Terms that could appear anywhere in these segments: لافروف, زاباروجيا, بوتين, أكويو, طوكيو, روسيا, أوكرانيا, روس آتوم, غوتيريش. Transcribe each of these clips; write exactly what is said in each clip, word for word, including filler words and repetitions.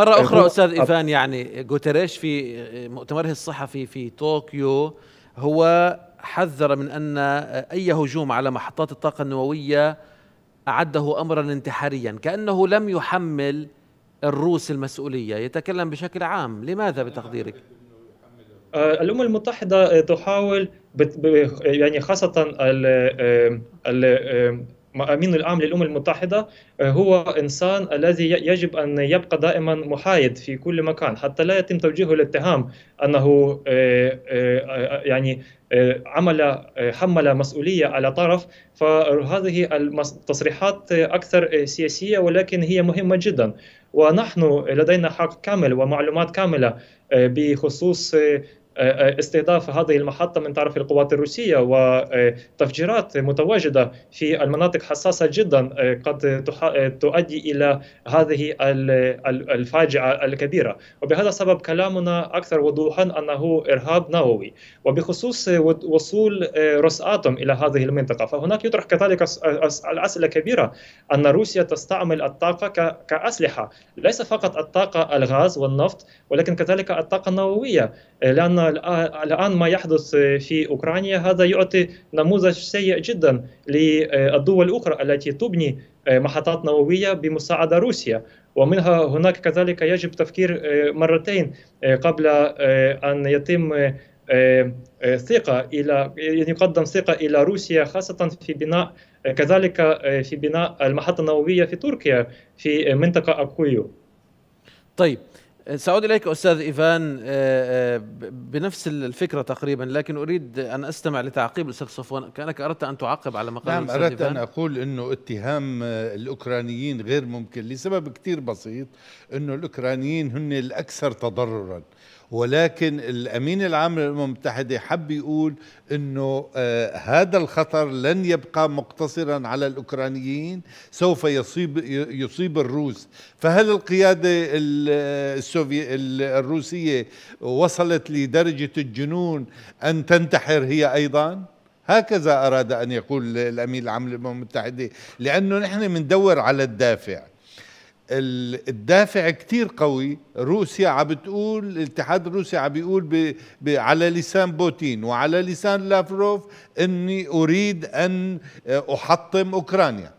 مرة أخرى أستاذ إيفان، يعني غوتيريش في مؤتمره الصحفي في طوكيو هو حذر من أن أي هجوم على محطات الطاقة النووية أعده أمرا انتحاريا، كأنه لم يحمل الروس المسؤولية، يتكلم بشكل عام، لماذا بتقديرك؟ الأمم المتحدة تحاول يعني خاصة ال الأمين العام للأمم المتحدة هو إنسان الذي يجب أن يبقى دائما محايد في كل مكان حتى لا يتم توجيهه الاتهام أنه يعني عمل حمل مسؤولية على طرف. فهذه التصريحات أكثر سياسية ولكن هي مهمة جدا، ونحن لدينا حق كامل ومعلومات كاملة بخصوص استهداف هذه المحطة من طرف القوات الروسية وتفجيرات متواجدة في المناطق حساسة جدا قد تؤدي إلى هذه الفاجعة الكبيرة. وبهذا السبب كلامنا أكثر وضوحا أنه إرهاب نووي. وبخصوص وصول روس آتوم إلى هذه المنطقة، فهناك يطرح كذلك الأسئلة كبيرة أن روسيا تستعمل الطاقة كأسلحة، ليس فقط الطاقة الغاز والنفط ولكن كذلك الطاقة النووية، لأن الآن ما يحدث في أوكرانيا هذا يعطي نموذج سيء جدا للدول الأخرى التي تبني محطات نووية بمساعدة روسيا. ومنها هناك كذلك يجب تفكير مرتين قبل أن يتم ثقة إلى يقدم ثقة إلى روسيا، خاصة في بناء كذلك في بناء المحطة النووية في تركيا في منطقة أكويو. طيب سأعود إليك أستاذ إيفان بنفس الفكرة تقريبا، لكن أريد أن أستمع لتعقيب الأستاذ صفوان، كأنك أردت أن تعقب على مقال الأستاذ إيفان. نعم، أردت أن أقول أنه اتهام الأوكرانيين غير ممكن لسبب كتير بسيط، أنه الأوكرانيين هن الأكثر تضرراً، ولكن الأمين العام للأمم المتحدة حب يقول أنه آه هذا الخطر لن يبقى مقتصرا على الأوكرانيين، سوف يصيب يصيب الروس. فهل القيادة السوفي الروسية وصلت لدرجة الجنون أن تنتحر هي أيضا؟ هكذا أراد أن يقول الأمين العام للأمم المتحدة، لأنه نحن بندور على الدافع. الدافع كتير قوي. روسيا عم بتقول، الاتحاد الروسي عم بيقول ب... ب... على لسان بوتين وعلى لسان لافروف اني اريد ان احطم اوكرانيا.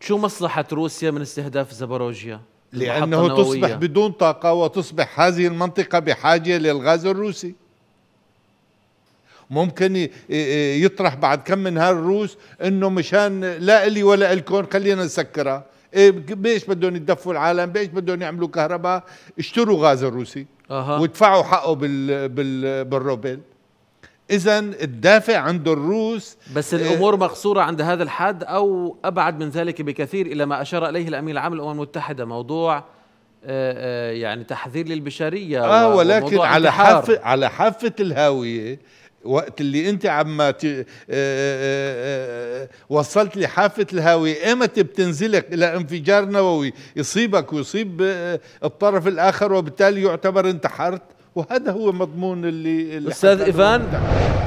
شو مصلحة روسيا من استهداف زاباروجيا؟ لانه تصبح بدون طاقة وتصبح هذه المنطقة بحاجة للغاز الروسي. ممكن يطرح بعد كم من هالروس انه مشان لا الي ولا الكون خلينا نسكرها. بيش بدهم يدفوا العالم؟ بيش بدهم يعملوا كهرباء؟ اشتروا غاز الروسي أه. وادفعوا حقه بال بال بالروبل. اذا الدافع عند الروس. بس الامور مقصوره عند هذا الحد او ابعد من ذلك بكثير، الى ما اشار اليه الامين العام للامم المتحده، موضوع يعني تحذير للبشريه اه ولكن على حافه على حافه الهاويه. وقت اللي انت عم وصلت لحافه الهاويه، امتى بتنزلك الى انفجار نووي يصيبك ويصيب الطرف الاخر وبالتالي يعتبر انتحرت؟ وهذا هو مضمون اللي, اللي استاذ إيفان.